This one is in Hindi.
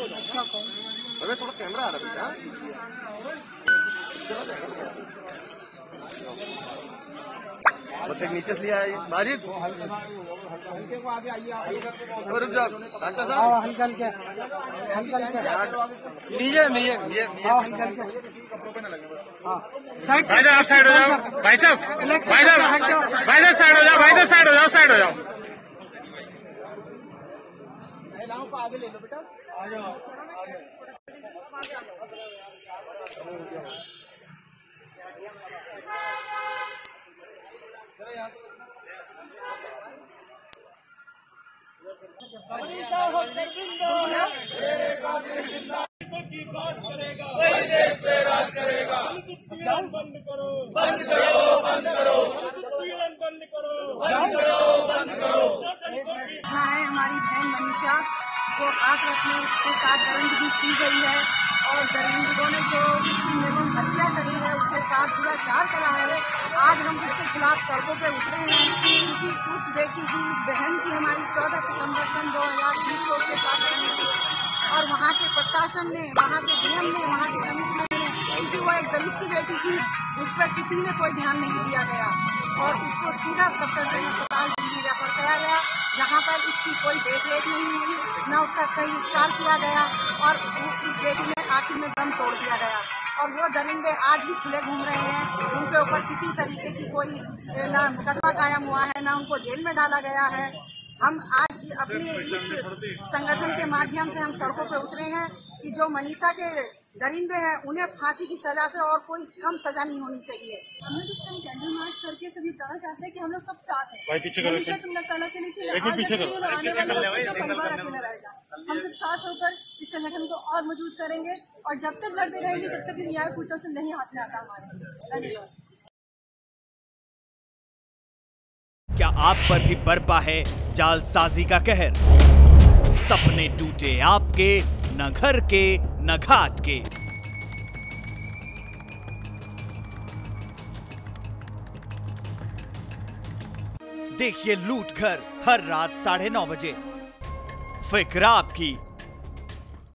अबे थोड़ा कैमरा आ रहा है बेटा, बच्चे नीचे से लिया है बारिश साइड हो जाओ। महिलाओं को आगे ले लो बेटा, आ जाओ। है हमारी बहन मनीषा को आग रखने के साथ दरिंद भी की गई है और दरिंदों ने जो उसकी निर्मम हत्या करी है उसके साथ पूरा चार करा है। आज हम उसके खिलाफ सड़कों पर उतरे हैं क्योंकि उस बेटी की, उस बहन की हमारी 14 सितंबर सन 2020 को उसके साथ और वहाँ के प्रशासन ने, वहाँ के डीएम ने, वहाँ के कमिश्नर ने, क्योंकि वह एक दलित की बेटी थी, उस पर किसी ने कोई ध्यान नहीं दिया गया और उसको सीधा सफदरजंग अस्पताल दिल्ली रेफर कराया गया, जहाँ पर उसकी कोई देख रेख नहीं हुई, न उसका सही उपचार किया गया और उस बेटी ने आखिर में दम तोड़ दिया गया। और वो दरिंदे आज भी खुले घूम रहे हैं, उनके ऊपर किसी तरीके की कोई न मुकदमा कायम हुआ है, न उनको जेल में डाला गया है। हम आज अपने इस संगठन के माध्यम से हम सड़कों पर उतरे हैं कि जो मनीषा के दरिंदे हैं उन्हें फांसी की सजा से और कोई कम सजा नहीं होनी चाहिए। हमने तो हम कैंडल मार्च करके सभी बताना चाहते हैं कि हम लोग सब साथ हैं। मनीषा तुम नकाला के लिए आने वाला परिवार अकेला रहेगा, हम सब साथ होकर इस संगठन को और मजबूत करेंगे और जब तक लड़ते रहेंगे तब तक न्याय पूर्ता से नहीं हाथ में आता हमारे। धन्यवाद। क्या आप पर भी बरपा है जालसाजी का कहर? सपने टूटे आपके, न घर के न घाट के। देखिए लूट घर हर रात 9:30 बजे। फिक्र आपकी।